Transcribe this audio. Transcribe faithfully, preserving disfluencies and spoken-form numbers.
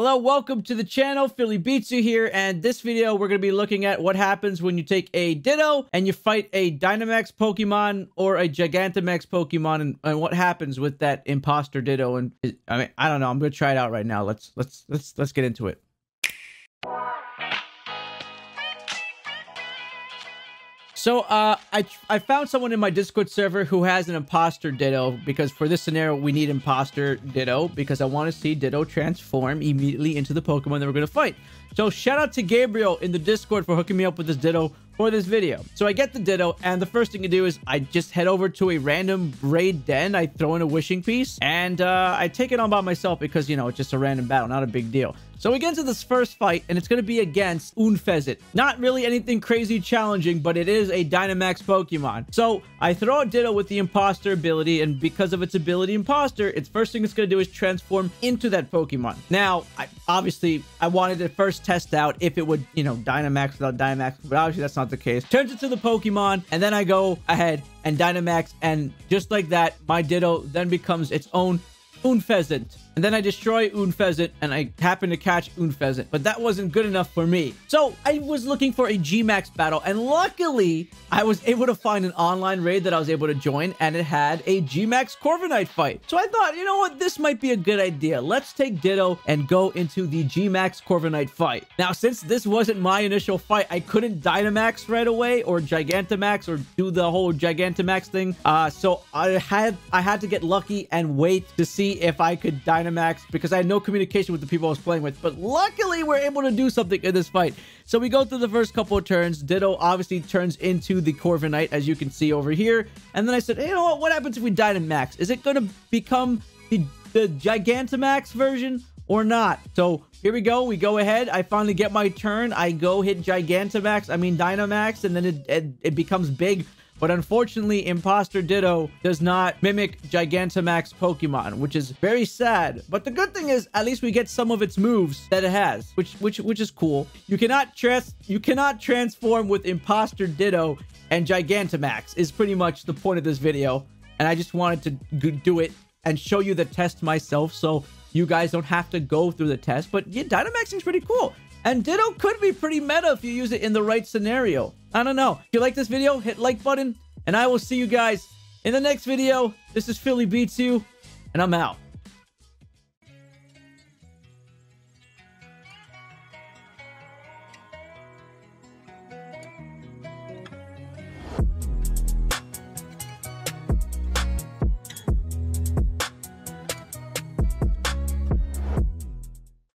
Hello, welcome to the channel. PhillyBeatzU here, and this video we're going to be looking at what happens when you take a Ditto and you fight a Dynamax Pokemon or a Gigantamax Pokemon, and, and what happens with that Imposter Ditto. And I mean, I don't know. I'm going to try it out right now. Let's let's let's let's get into it. So uh, I, I found someone in my Discord server who has an Imposter Ditto, because for this scenario, we need Imposter Ditto because I want to see Ditto transform immediately into the Pokemon that we're going to fight. So shout out to Gabriel in the Discord for hooking me up with this Ditto for this video. So I get the Ditto, and the first thing to do is I just head over to a random raid den. I throw in a wishing piece, and uh, I take it on by myself because, you know, it's just a random battle, not a big deal. So we get into this first fight, and it's going to be against Unfezant. Not really anything crazy challenging, but it is a Dynamax Pokemon. So I throw a Ditto with the Imposter ability, and because of its ability Imposter, its first thing it's going to do is transform into that Pokemon. Now, I, obviously, I wanted to first test out if it would, you know, Dynamax without Dynamax, but obviously that's not the case. Turns into the Pokemon, and then I go ahead and Dynamax, and just like that, my Ditto then becomes its own Unfezant. And then I destroy Unfezant, and I happen to catch Unfezant, but that wasn't good enough for me. So I was looking for a G max battle, and luckily I was able to find an online raid that I was able to join, and it had a G max Corviknight fight. So I thought, you know what, this might be a good idea. Let's take Ditto and go into the G max Corviknight fight. Now, since this wasn't my initial fight, I couldn't Dynamax right away or Gigantamax or do the whole Gigantamax thing. Uh, so I had, I had to get lucky and wait to see if I could Dynamax Max because I had no communication with the people I was playing with, but luckily we're able to do something in this fight. So we go through the first couple of turns. Ditto obviously turns into the Corviknight, as you can see over here, and then I said, hey, you know what, what happens if we Dynamax? Is it gonna become the, the Gigantamax version or not? So here we go. We go ahead. I finally get my turn. I go hit Gigantamax, I mean Dynamax, and then it, it, it becomes big. But unfortunately, Imposter Ditto does not mimic Gigantamax Pokemon, which is very sad. But the good thing is, at least we get some of its moves that it has, which which which is cool. You cannot trans you cannot transform with Imposter Ditto and Gigantamax is pretty much the point of this video. And I just wanted to do it and show you the test myself, so you guys don't have to go through the test. But yeah, Dynamaxing is pretty cool. And Ditto could be pretty meta if you use it in the right scenario. I don't know. If you like this video, hit like button, and I will see you guys in the next video. This is PhillyBeatzU, and I'm out.